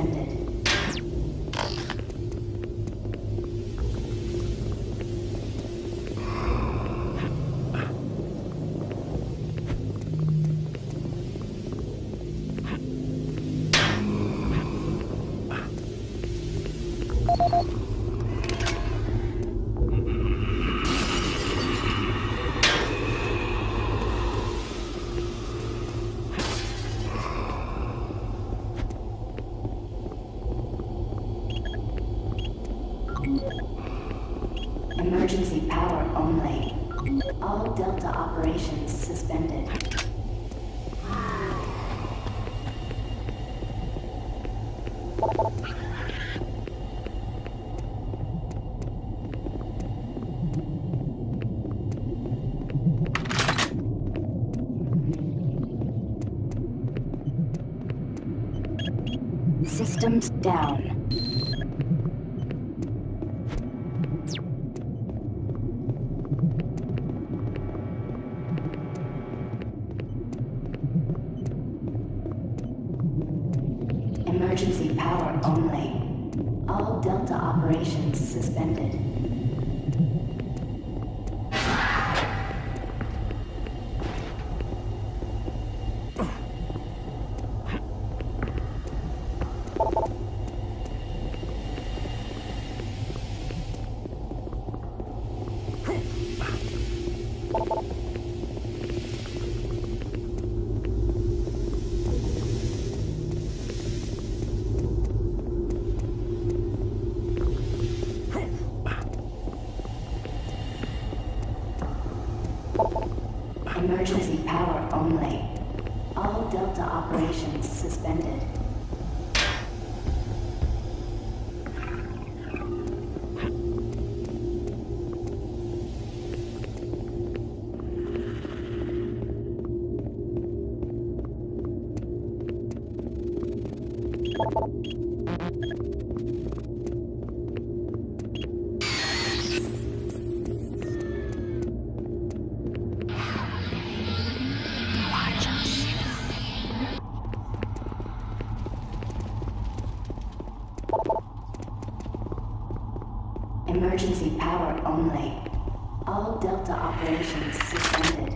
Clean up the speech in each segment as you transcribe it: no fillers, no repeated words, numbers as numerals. presented. Emergency power only. All Delta operations suspended. Systems down. Emergency power only. All Delta operations suspended. Emergency power only. All Delta operations suspended. Emergency power only. All Delta operations suspended.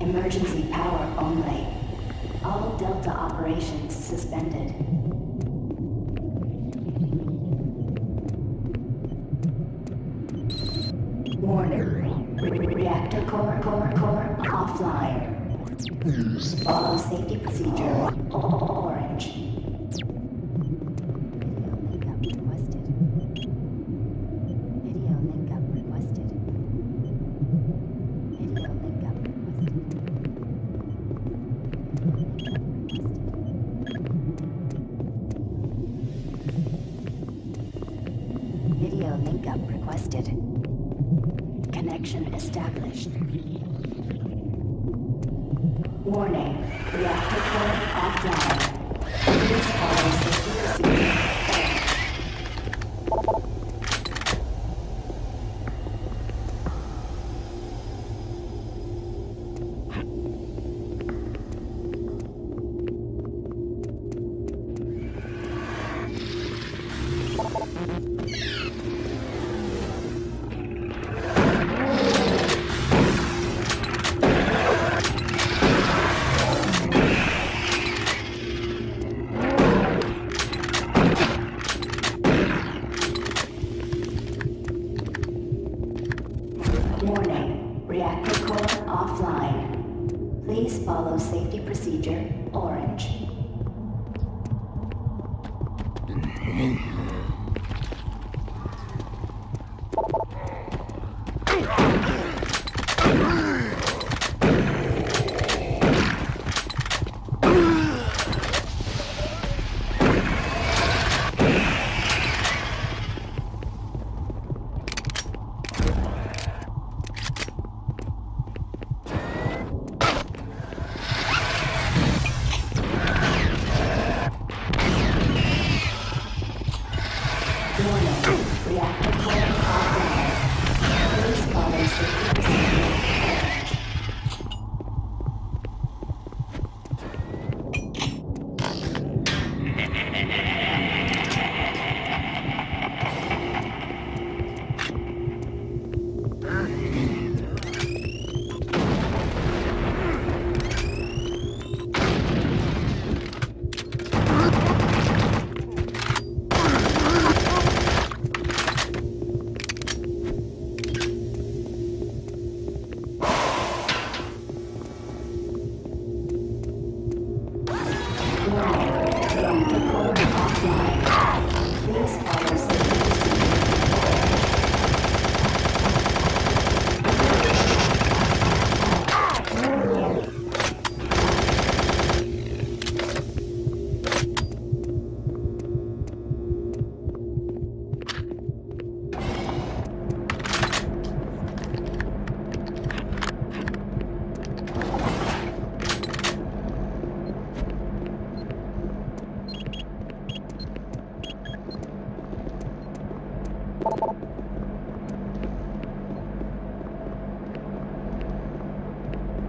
Emergency power only. All Delta operations suspended. Warning. Reactor core offline. Follow safety procedure. Orange. Link-up requested. Connection established. Warning. Reactor core offline. Please follow safety procedures. Please follow safety procedure, orange.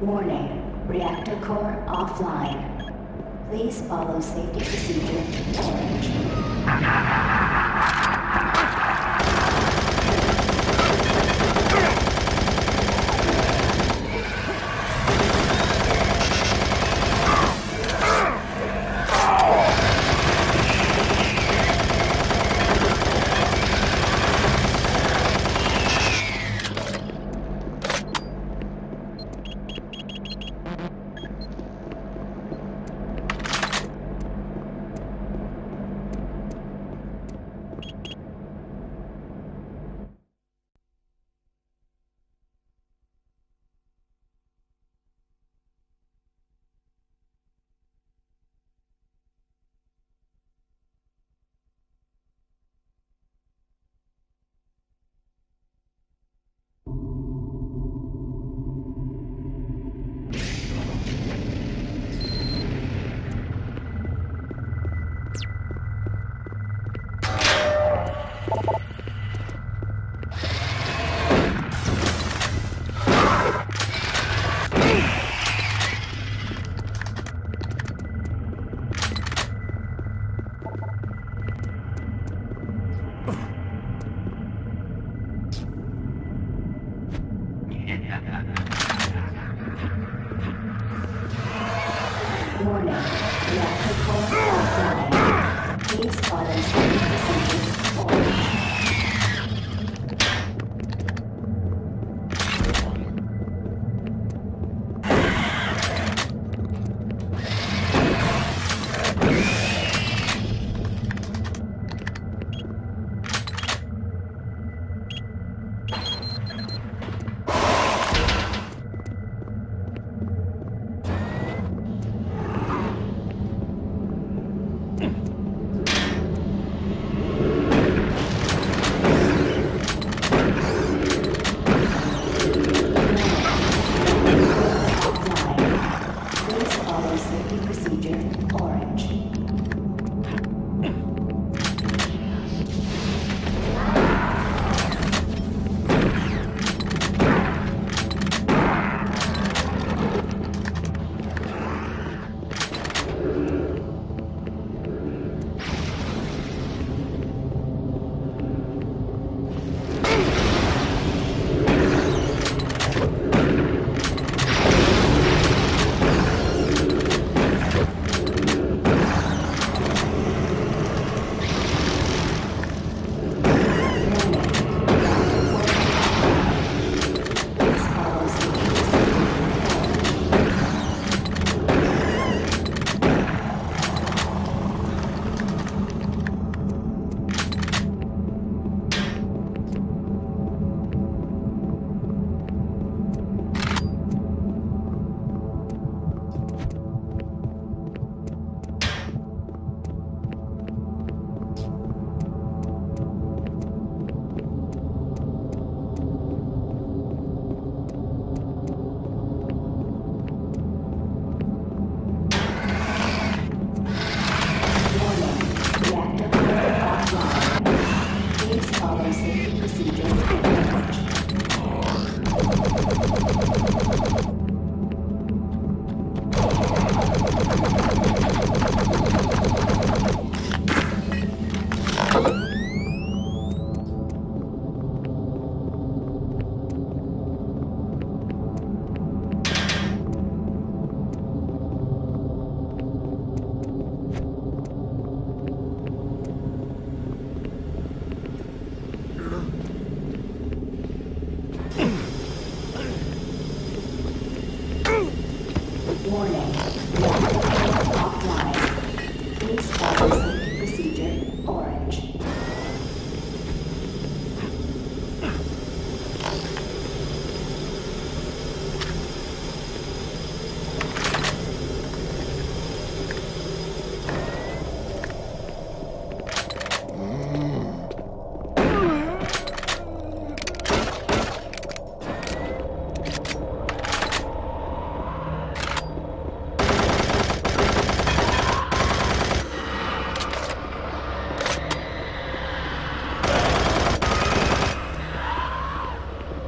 Warning, reactor core offline. Please follow safety procedure orange.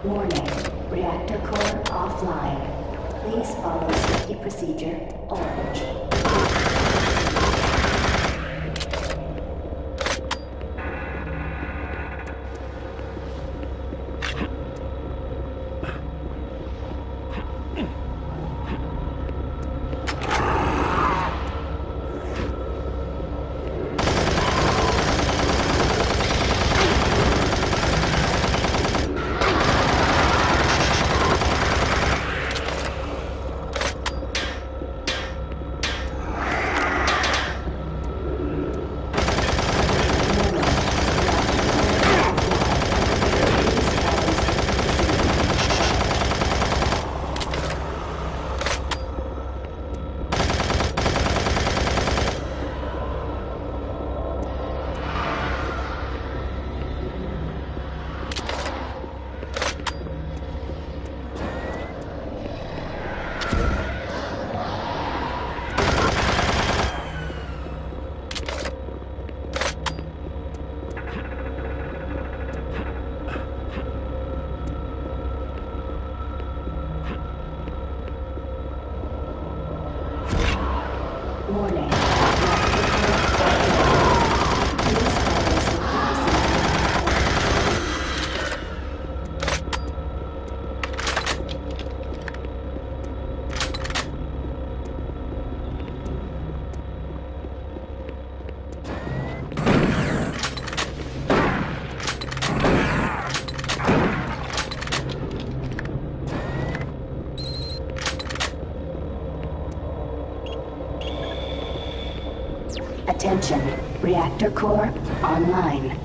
Warning, reactor core offline. Please follow safety procedure, orange. Attention, reactor core online.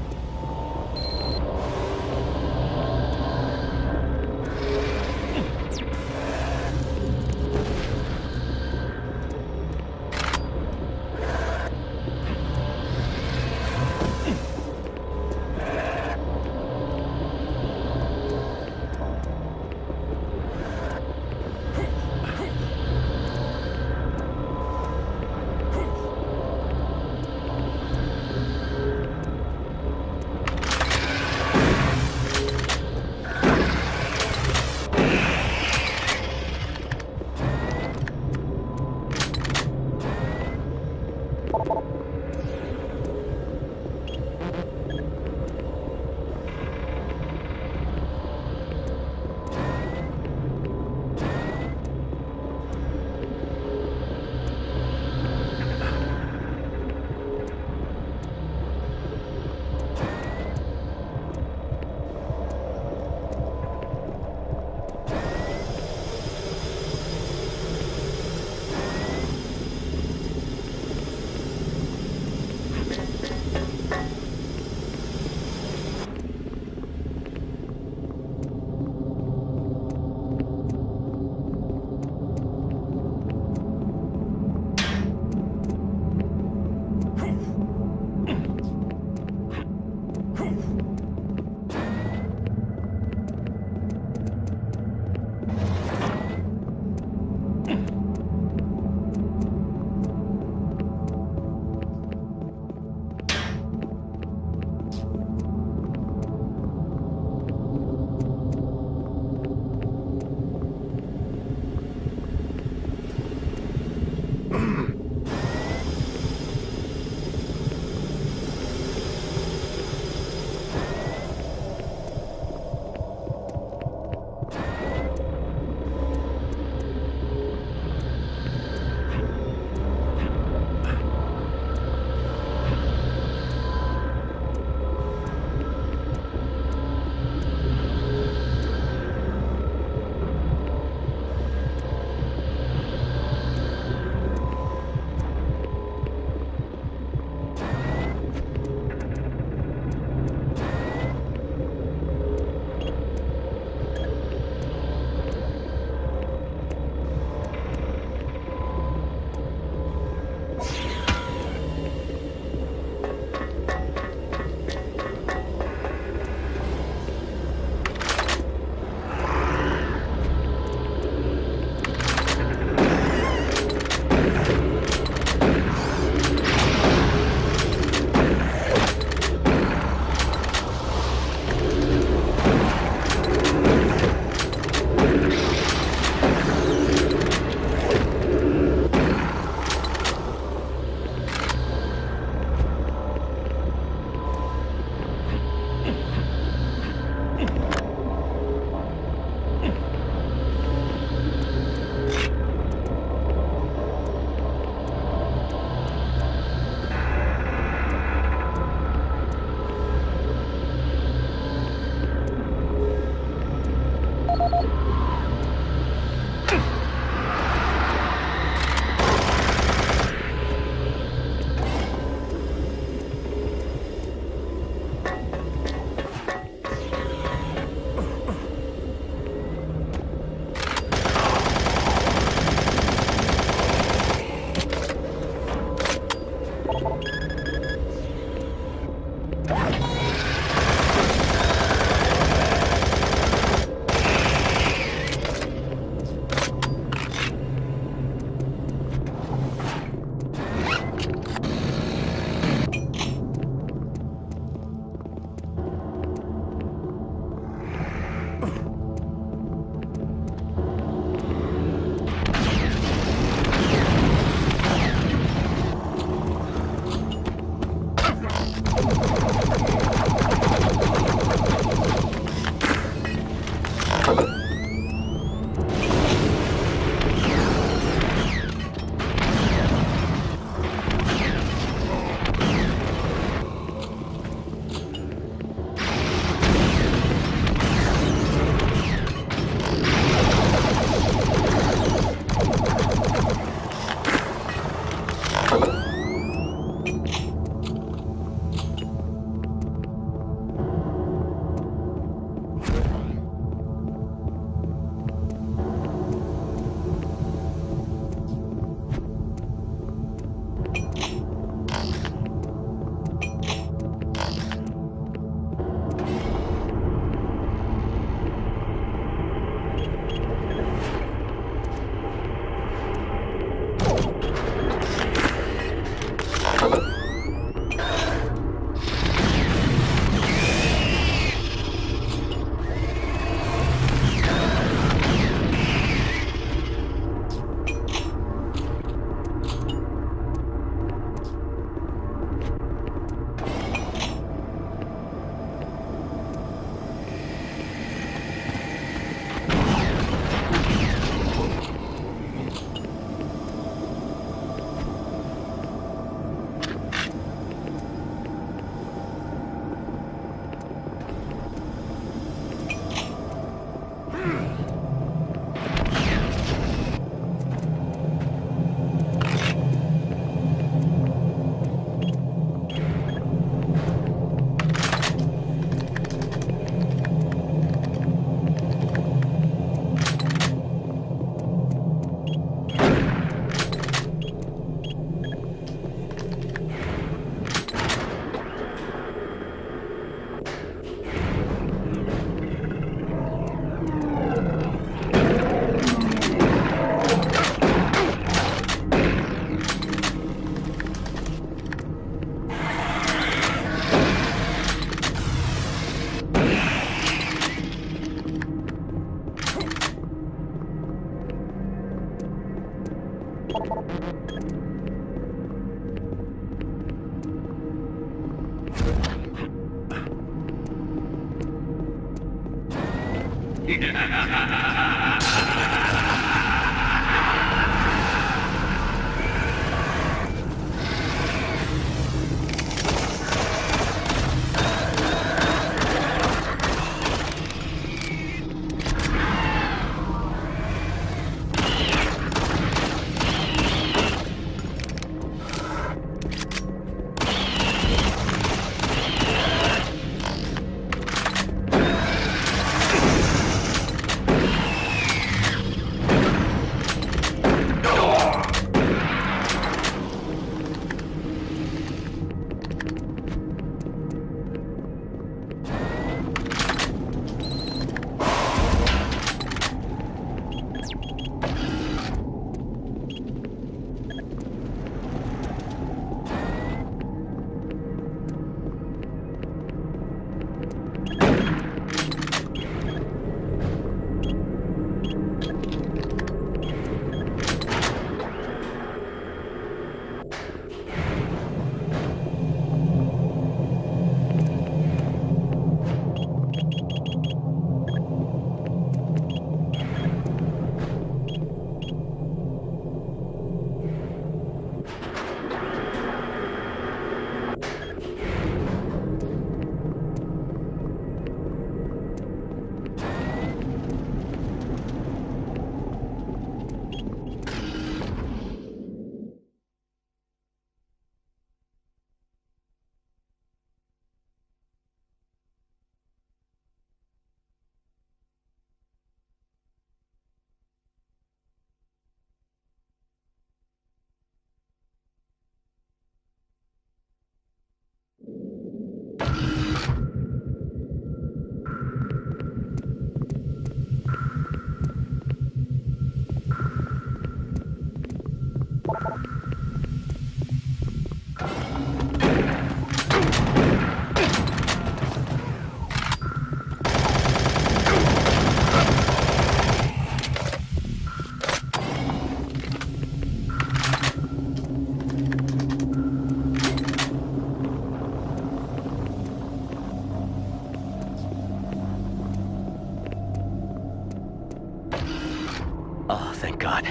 thank God.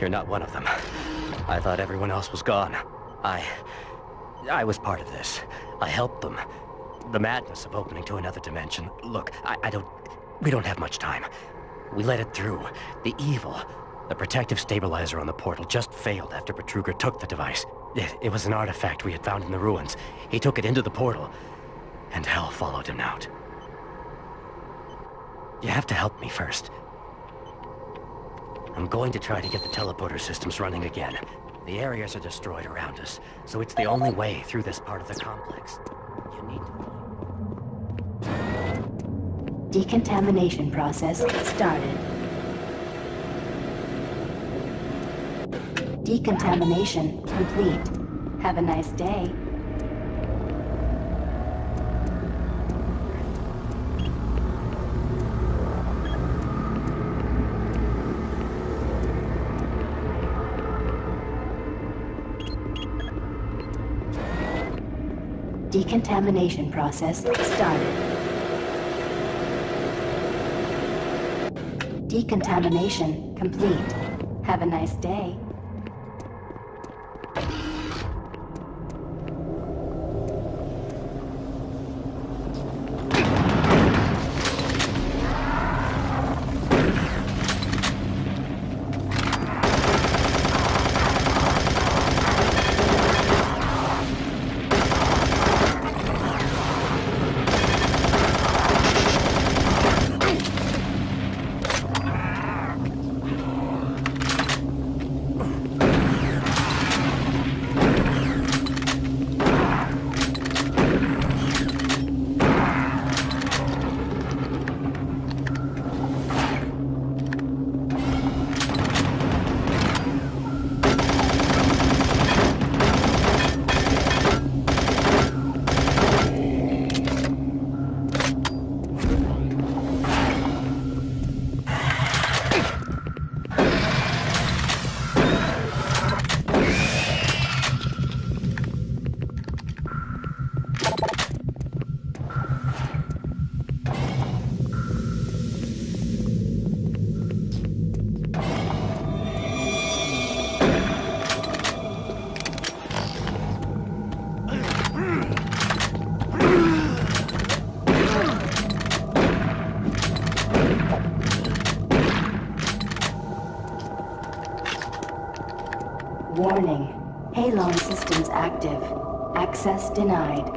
You're not one of them. I thought everyone else was gone. I was part of this. I helped them. The madness of opening to another dimension. Look, we don't have much time. We let it through. The evil. The protective stabilizer on the portal just failed after Betruger took the device. It was an artifact we had found in the ruins. He took it into the portal, and hell followed him out. You have to help me first. I'm going to try to get the teleporter systems running again. The areas are destroyed around us, so it's the only way through this part of the complex. You need to... Decontamination process started. Decontamination complete. Have a nice day. Decontamination process started. Decontamination complete. Have a nice day. Warning. Halon systems active. Access denied.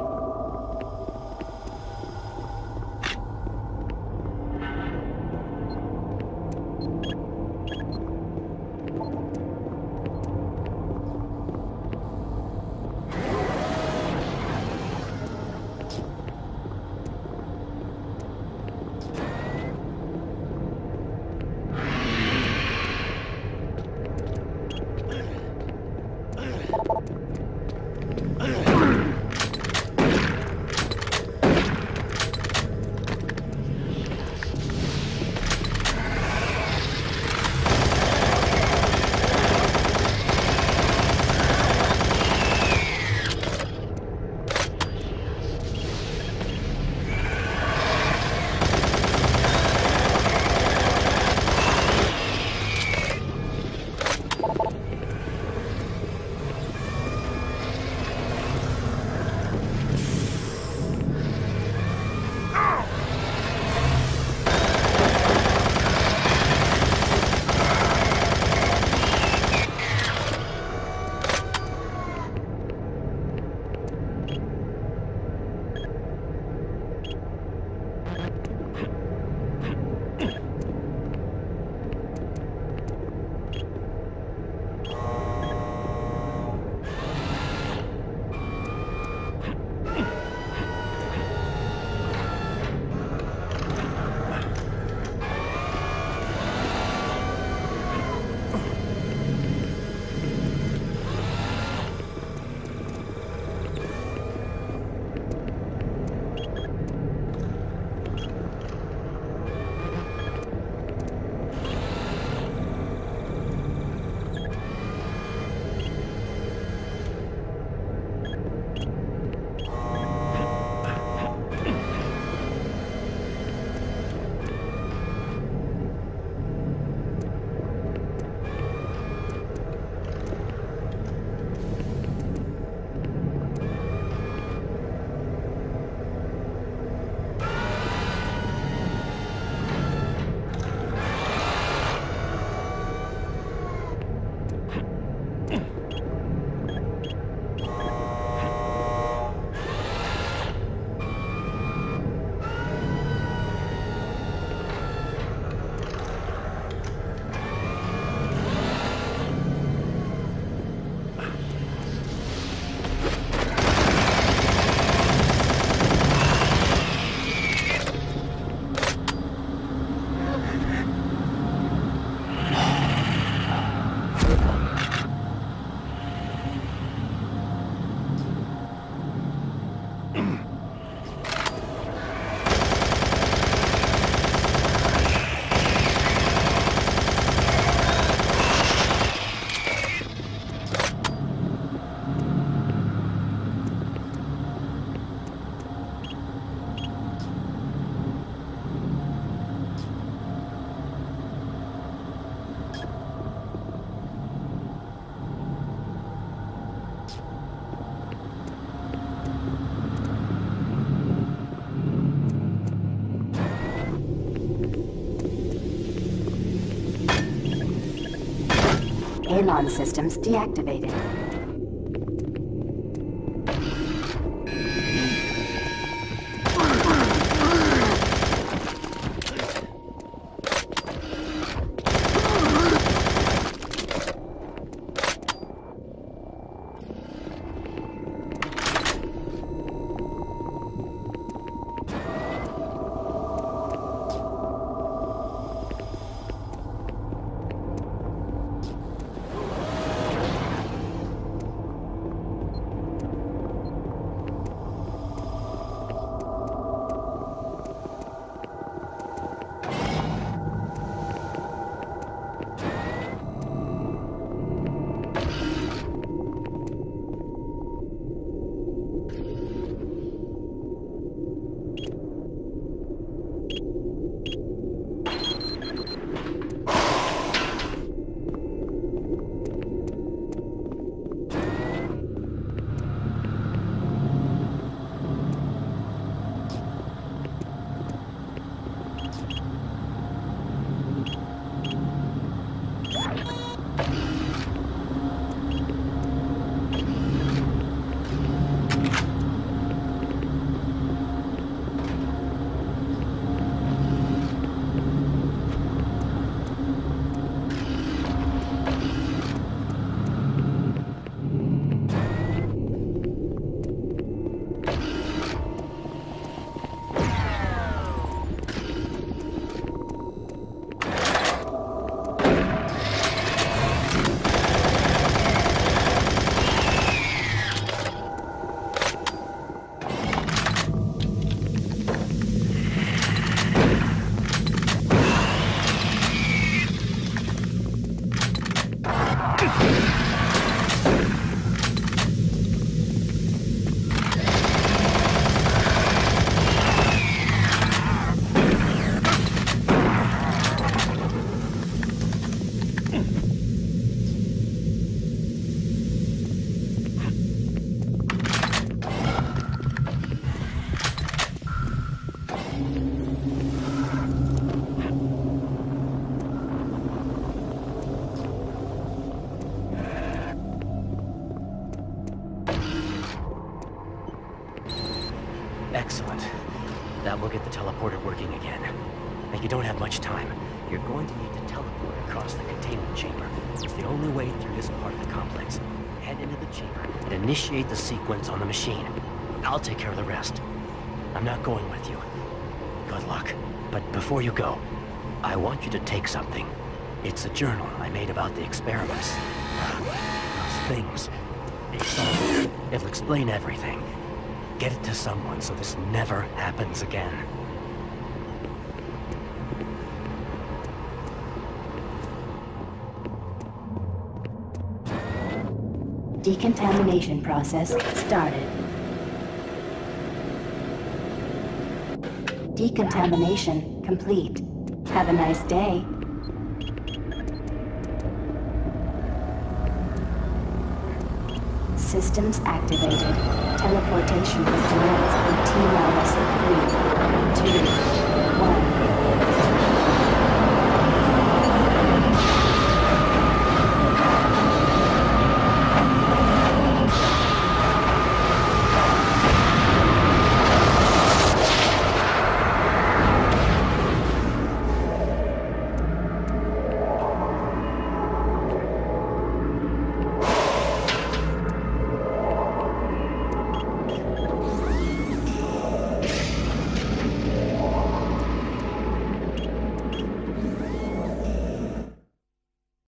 Halon systems deactivated. Excellent. That will get the teleporter working again. Now, you don't have much time. You're going to need to teleport across the containment chamber. It's the only way through this part of the complex. Head into the chamber and initiate the sequence on the machine. I'll take care of the rest. I'm not going with you. Good luck. But before you go, I want you to take something. It's a journal I made about the experiments. Those things. It'll explain everything. Get it to someone so this never happens again. Decontamination process started. Decontamination complete. Have a nice day. Systems activated. Teleportation is commenced in T-minus 3, 2,